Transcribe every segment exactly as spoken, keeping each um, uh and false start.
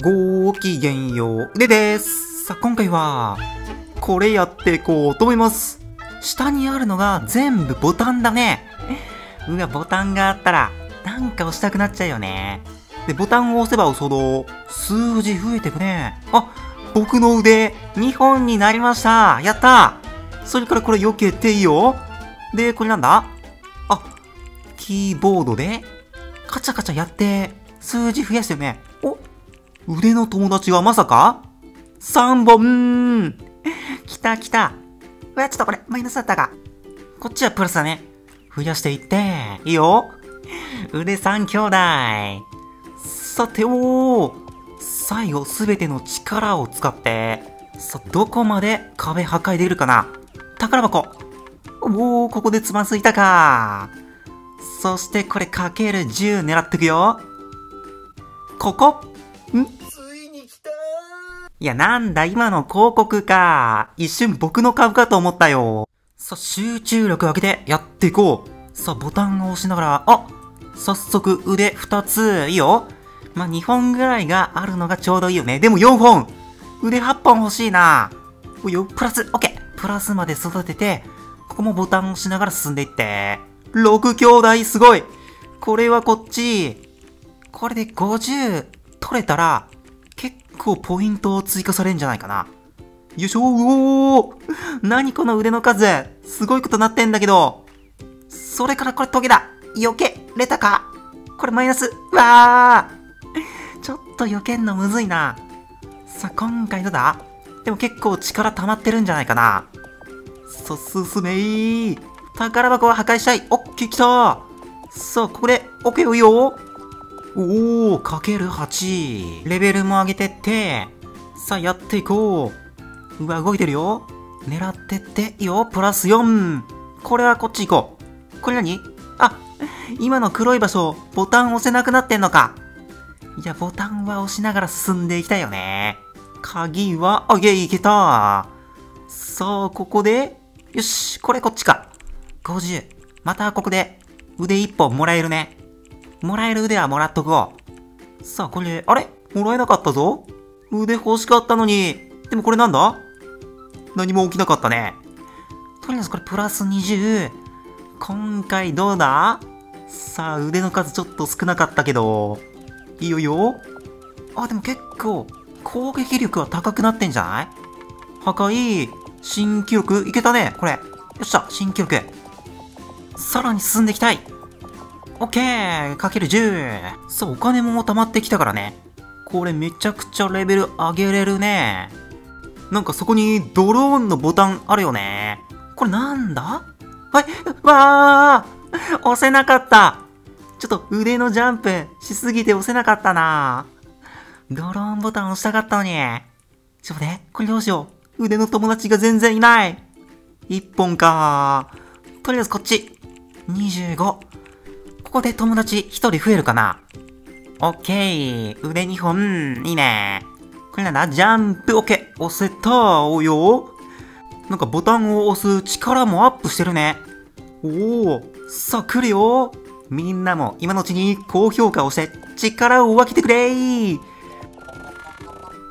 ごきげんよう、でです。さあ、今回は、これやっていこうと思います。下にあるのが全部ボタンだね。うわ、ボタンがあったら、なんか押したくなっちゃうよね。で、ボタンを押せば押すほど、数字増えてくね。あ、僕の腕、にほんになりました。やったー。それからこれ避けていいよ。で、これなんだ？あ、キーボードで、カチャカチャやって、数字増やしてるね。お、腕の友達はまさかさんぼん。きたきた。うわ、ちょっとこれ、マイナスだったか。こっちはプラスだね。増やしていって。いいよ。腕さんきょうだい。さておー。最後、すべての力を使って。さ、どこまで壁破壊できるかな。宝箱。おー、ここでつまずいたか。そして、これ、かけるじゅう狙っていくよ。ここ。ん？ついに来たー。いや、なんだ、今の広告か。一瞬僕の株かと思ったよ。さあ、集中力上げてやっていこう。さあ、ボタンを押しながら、あ、早速腕ふたつ。いいよ。まあ、にほんぐらいがあるのがちょうどいいよね。でもよんほん。腕はっぽん欲しいな。およ、プラス、オッケー。プラスまで育てて、ここもボタンを押しながら進んでいって。ろくきょうだい、すごい。これはこっち。これでごじゅう。取れたら、結構ポイントを追加されるんじゃないかな。よいしょー、おー、何この腕の数、すごいことなってんだけど。それからこれトゲだ。避けれたか。これマイナス。うわー。ちょっと避けんのむずいな。さあ、今回どうだ？でも結構力溜まってるんじゃないかな。そ、進めー。宝箱は破壊したい。オッケー、来たー。さあ、これ、オッケー、いいよー。おお、かけるはち。レベルも上げてって。さあ、やっていこう。うわ、動いてるよ。狙ってって、いいよ。プラスよん。これはこっち行こう。これ何？あ、今の黒い場所、ボタン押せなくなってんのか。いや、ボタンは押しながら進んでいきたいよね。鍵は、あげ、いけた。さあ、ここで、よし、これこっちか。ごじゅう。またここで、腕いっぽんもらえるね。もらえる腕はもらっとくわ。さあ、これ、あれ？もらえなかったぞ？腕欲しかったのに。でもこれなんだ？何も起きなかったね。とりあえずこれプラスにじゅう。今回どうだ？さあ、腕の数ちょっと少なかったけど。いいよいいよ。あ、でも結構、攻撃力は高くなってんじゃない？破壊、新記録、いけたね、これ。よっしゃ、新記録。さらに進んでいきたい。オッケー、かけるじゅう。そう、お金も溜まってきたからね。これめちゃくちゃレベル上げれるね。なんかそこにドローンのボタンあるよね。これなんだ？はい、わー！押せなかった。ちょっと腕のジャンプしすぎて押せなかったな。ドローンボタン押したかったのに。ちょっとね、これどうしよう。腕の友達が全然いない。一本か。とりあえずこっち。にじゅうご。ここで友達ひとり増えるかな？オッケー。腕にほん。いいね。これなんだ？ジャンプ。オッケー。押せた。およ。なんかボタンを押す力もアップしてるね。おお。さあ来るよ。みんなも今のうちに高評価をして力を分けてくれー。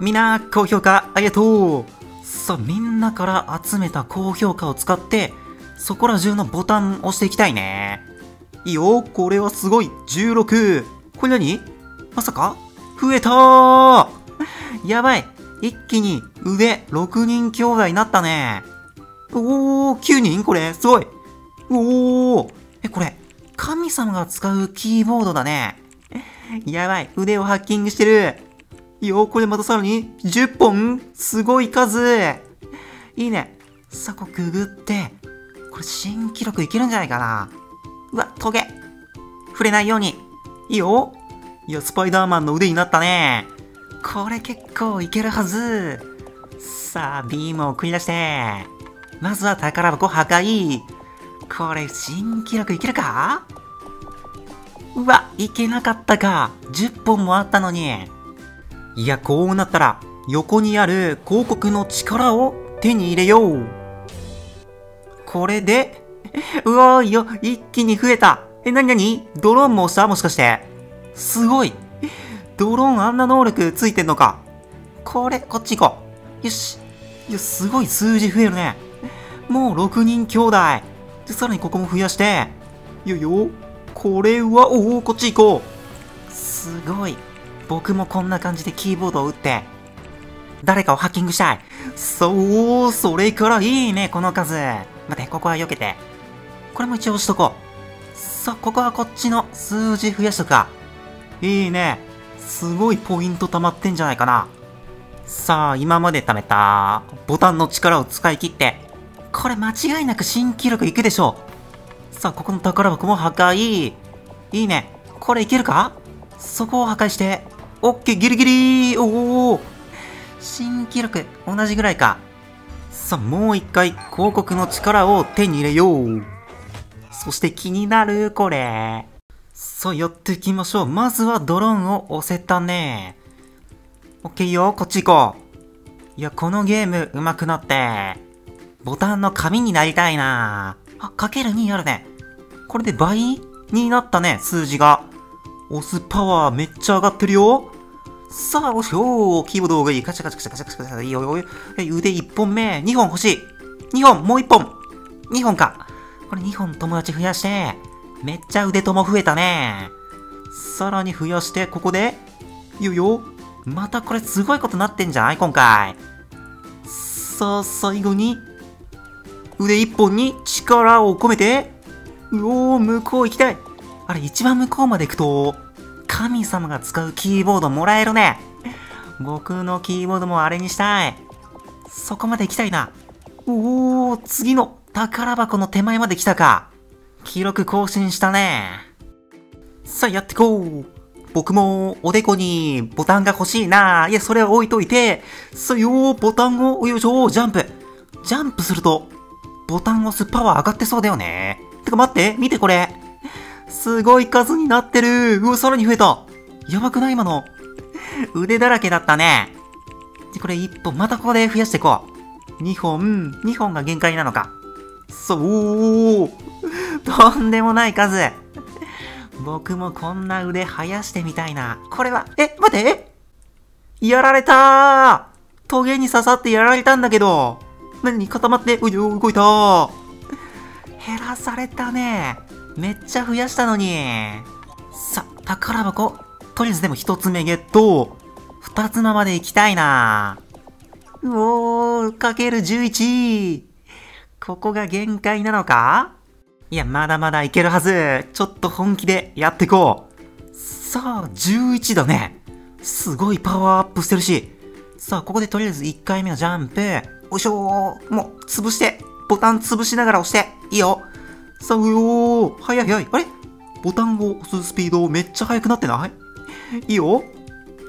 みんな高評価ありがとう。さあみんなから集めた高評価を使ってそこら中のボタンを押していきたいね。いいよ、これはすごい。じゅうろく。これ何？まさか？増えたー。やばい。一気に腕ろくにんきょうだいになったね。おー、きゅうにん？これ、すごい。おー。え、これ、神様が使うキーボードだね。やばい。腕をハッキングしてる。いいよ、これまたさらにじゅっぽん？すごい数。いいね。さあ、こうくぐって。これ、新記録いけるんじゃないかな。うわ、トゲ。触れないように。いいよ。いや、スパイダーマンの腕になったね。これ結構いけるはず。さあ、ビームを繰り出して。まずは宝箱破壊。これ、新記録いけるか？うわ、いけなかったか。じゅっぽんもあったのに。いや、こうなったら、横にある広告の力を手に入れよう。これで、うわーよ、一気に増えた。え、なになに？ドローンも押した？もしかして。すごい。ドローンあんな能力ついてんのか。これ、こっち行こう。よし。いや、すごい数字増えるね。もうろくにんきょうだい。で、さらにここも増やして。よいよ。これは、おお、こっち行こう。すごい。僕もこんな感じでキーボードを打って、誰かをハッキングしたい。そう、それからいいね、この数。待って、ここは避けて。これも一応押しとこう。さあ、ここはこっちの数字増やしとくか。いいね。すごいポイント溜まってんじゃないかな。さあ、今まで貯めたボタンの力を使い切って、これ間違いなく新記録いくでしょう。さあ、ここの宝箱も破壊。いいね。これいけるか？そこを破壊して、オッケー、ギリギリ。おお、新記録、同じぐらいか。さあ、もう一回、広告の力を手に入れよう。そして気になる、これ。さあ、やっていきましょう。まずはドローンを押せたね。オッケーよ、こっち行こう。いや、このゲーム上手くなって、ボタンの紙になりたいな。あ、かけるにあるね。これで倍になったね、数字が。押すパワーめっちゃ上がってるよ。さあ、おしょー、キーボードがいい。カチャカチャカチャカチャカチャカチャ。いいよ、いいよ。腕いっぽんめ。にほん欲しい。にほん、もういっぽん。にほんか。これにほん友達増やして。めっちゃ腕友増えたね。さらに増やして、ここで。いいよよ。またこれすごいことなってんじゃない今回。さあ、最後に。腕いっぽんに力を込めて。うおー、向こう行きたい。あれ、一番向こうまで行くと、神様が使うキーボードもらえるね。僕のキーボードもあれにしたい。そこまで行きたいな。おお、次の宝箱の手前まで来たか。記録更新したね。さあ、やってこう。僕もおでこにボタンが欲しいな。いや、それは置いといて。さあよ、ボタンを、よいしょ、ジャンプ。ジャンプすると、ボタンを押すパワー上がってそうだよね。てか待って、見てこれ。すごい数になってる。うわ、さらに増えた。やばくない今の。腕だらけだったね。で、これいっぽん、またここで増やしていこう。にほん、にほんが限界なのか。そう。とんでもない数。僕もこんな腕生やしてみたいな。これは、え、待って、え？やられたー。トゲに刺さってやられたんだけど。何？固まって、ういよ、動いたー。減らされたね。めっちゃ増やしたのに。さ、宝箱。とりあえずでも一つ目ゲット。二つ目まで行きたいな。うおー、かけるじゅういち。ここが限界なのか？いや、まだまだいけるはず。ちょっと本気でやっていこう。さあ、じゅういちだね。すごいパワーアップしてるし。さあ、ここでとりあえずいっかいめのジャンプ。おいしょー。もう、潰して。ボタン潰しながら押して。いいよ。さあ、うよー。早い早い。あれ？ボタンを押すスピードめっちゃ速くなってない？いいよ。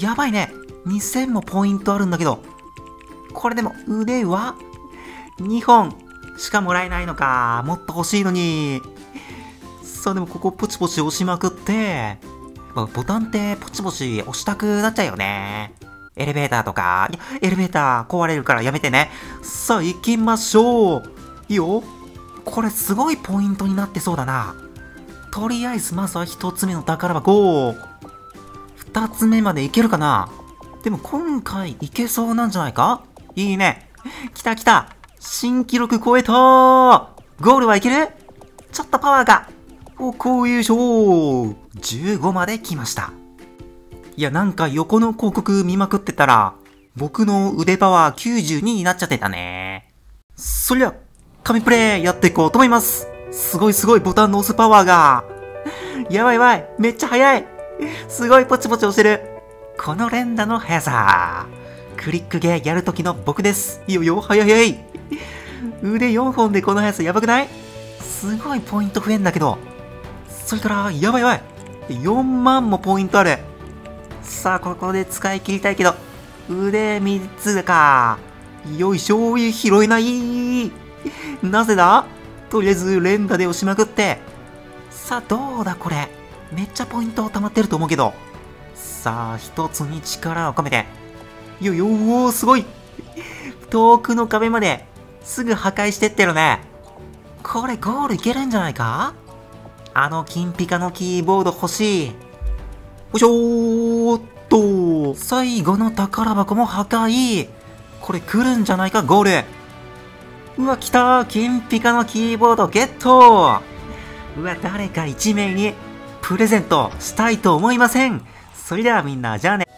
やばいね。にせんもポイントあるんだけど。これでも腕はにほんしかもらえないのか。もっと欲しいのに。さあ、でもここポチポチ押しまくって。ボタンってポチポチ押したくなっちゃうよね。エレベーターとか。いや、エレベーター壊れるからやめてね。さあ、行きましょう。いいよ。これすごいポイントになってそうだな。とりあえずまずは一つ目の宝箱。二つ目までいけるかな。でも今回いけそうなんじゃないか。いいね。来た来た。新記録超えたー。ゴールはいける？ちょっとパワーが。お、こういう賞。じゅうごまで来ました。いや、なんか横の広告見まくってたら、僕の腕パワーきゅうじゅうにになっちゃってたね。そりゃ、神プレイやっていこうと思います。すごいすごいボタンの押すパワーが。やばいやばい。めっちゃ速い。すごいポチポチ押してる。この連打の速さ。クリックゲーやるときの僕です。いいよよ、速い速い。腕よんほんでこの速さやばくない？すごいポイント増えんだけど。それから、やばいやばい。よんまんもポイントある。さあ、ここで使い切りたいけど。腕みっつか。よいしょ、拾えない。なぜだ？とりあえず連打で押しまくって。さあ、どうだこれ。めっちゃポイント溜まってると思うけど。さあ、一つに力を込めて。よよー、すごい。遠くの壁まですぐ破壊してってるね。これゴールいけるんじゃないか？あの金ピカのキーボード欲しい。おいしょーっと、最後の宝箱も破壊。これ来るんじゃないか、ゴール。うわ、来たー、金ピカのキーボードゲット。うわ、誰かいち名にプレゼントしたいと思いません？それではみんな、じゃあね。